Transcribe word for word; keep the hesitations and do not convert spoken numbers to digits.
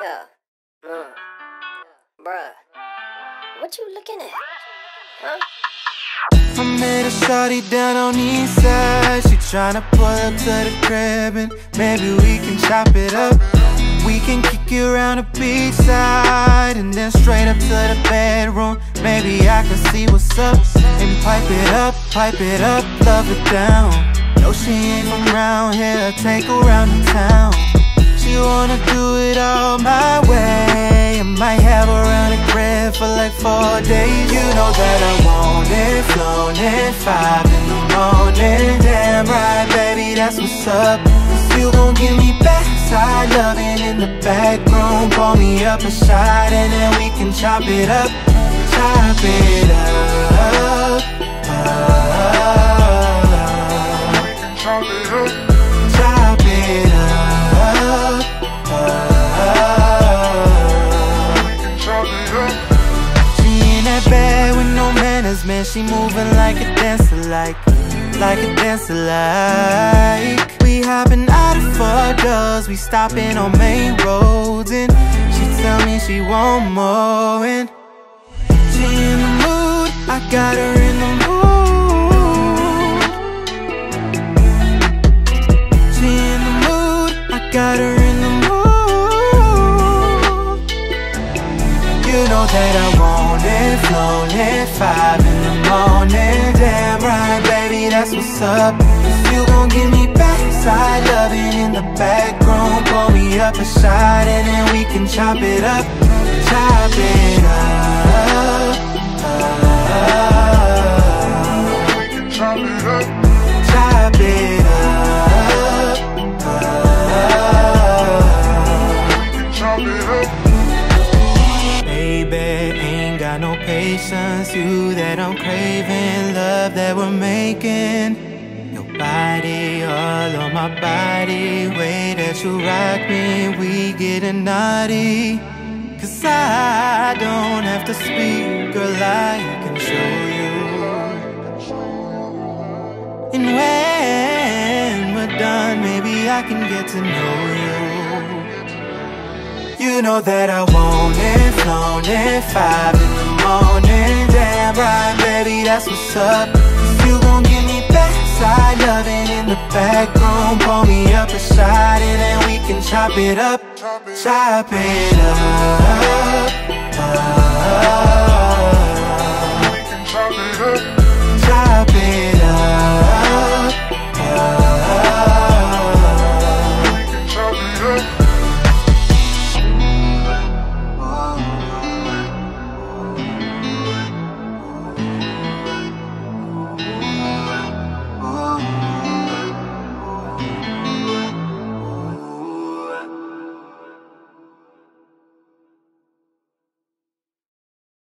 Yeah. Mm. Bruh. What you looking at? Huh? I made a shawty down on the east side. She tryna pull up to the crib and maybe we can chop it up. We can kick it around the beach side and then straight up to the bedroom. Maybe I can see what's up and pipe it up, pipe it up, love it down. No, she ain't from round here, take her round in town. She wanna do it all my way. I might have her around the crib for like four days. You know that I want it, flown it, five in the morning. Damn right, baby, that's what's up. You gon' give me backside loving in the back room. Pull me up a shot and then we can chop it up, chop it up, up. Chop it up, chop it up, up. Chop it up. She in that bed with no manners, man. She moving like a dancer, like, like a dancer, like. We hopping out of four doors, we stopping on main roads, and she tell me she want more, and she in the mood, I got her in the mood. She in the mood, I got her in the mood. You know that I want it, flown it, five in the morning. Damn right, baby, that's what's up. If you gon' give me backside loving in the back room, pull me up a shot and then we can chop it up, chop it up, up. We can chop it up, chop it up, up. We can chop it up. Baby, ain't got no patience, you that I'm craving, love that we're making. Body, all on my body, way that you rock me, we getting naughty. Cause I don't have to speak, girl, I can show you. And when we're done, maybe I can get to know you. You know that I want it, flown it, five in the morning. Damn right, baby, that's what's up. If you gon' give me backside loving in the back room, pull me up a shot and then we can chop it up, chop it up, up. Chop it up.